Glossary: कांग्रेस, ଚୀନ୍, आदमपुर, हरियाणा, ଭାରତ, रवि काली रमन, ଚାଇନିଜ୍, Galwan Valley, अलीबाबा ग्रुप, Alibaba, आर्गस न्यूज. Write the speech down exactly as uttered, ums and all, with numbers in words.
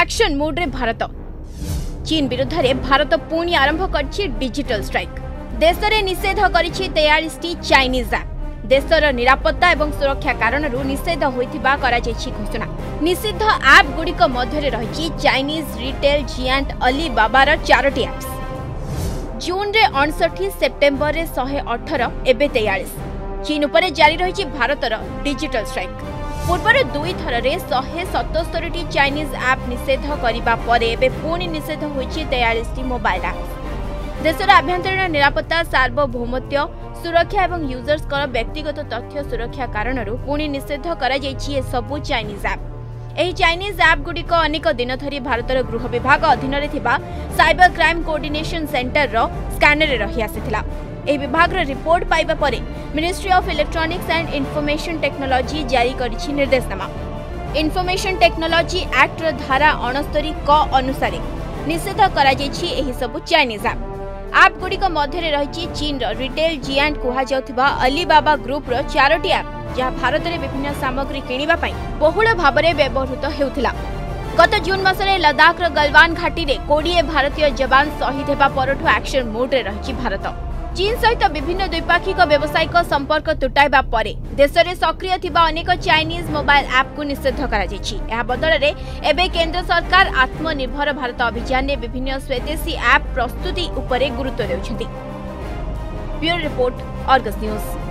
Action मोड्रे Bharat चीन विरुद्ध रे भारत पुणी आरंभ करछि डिजिटल स्ट्राइक। देश रे निषेध करछि तैंतालीस टी चाइनीज ऐप। देशर निरापत्ता एवं सुरक्षा कारण निषेध होइथिबा करा जायछि घोषणा। निषिद्ध ऐप गुड़िक मध्यरे रहिछि चाइनीज रिटेल जियांट अलीबाबार चारोटी ऐप्स। जून रे अड़सठ, सेप्टेम्बर रे एक सौ अठारह, एबे तैंतालीस। चीन उपरे जारी रहिछि भारतर डिजिटल स्ट्राइक। पूर्वर दुई थर में शहे सतस्तरी टी चाइनीज आप निषेध करने पुणी निषेध होती तैंतालीस टी मोबाइल आप। देशर आभ्यंतरीण निरापत्ता, सार्वभौमत्व सुरक्षा और यूजर्स व्यक्तिगत तथ्य सुरक्षा कारण पुणी निषेध कर सबू चाइनीज आप। यह चाइनीज आप गुड़िक अनेक दिन धरी भारतर गृह विभाग अधीन cyber crime coordination centre scanner रही आसीथिला। एही विभाग रिपोर्ट पाइबा परे ministry of electronics and information technology जारी करिछि निर्देशनामा। इन्फॉर्मेशन टेक्नोलॉजी एक्ट रो धारा उनहत्तर क अनुसार निषेध करा जायछि एही सब चाइनीज आप। आप गुड़िक मध्यरे रहिछि चीन रो रिटेल जियांट कोहा जाउथिबा अलीबाबा ग्रुप रो चारोटी आप, जहाँ भारत में विभिन्न सामग्री किनिबा पई बहुल भाव में व्यवहृत हेउथिला। गत जून मसरे लद्दाख रो गलवान घाटी रे कोड़े भारतीय जवान शहीद हेबा परठु एक्शन मोड्रे रहिछि भारत। चीन सहित विभिन्न द्विपाक्षिक व्यावसायिक संपर्क तुटाइबा परे देशर सक्रिय थिबा अनेक चाइनीज मोबाइल आप को निषेध करा जायछि। या बदल रे एबे केंद्र सरकार आत्मनिर्भर भारत अभियान में विभिन्न स्वदेशी आप प्रस्तुति उपरे गुरुत्व देउछथि। Bureau report, आर्गस न्यूज।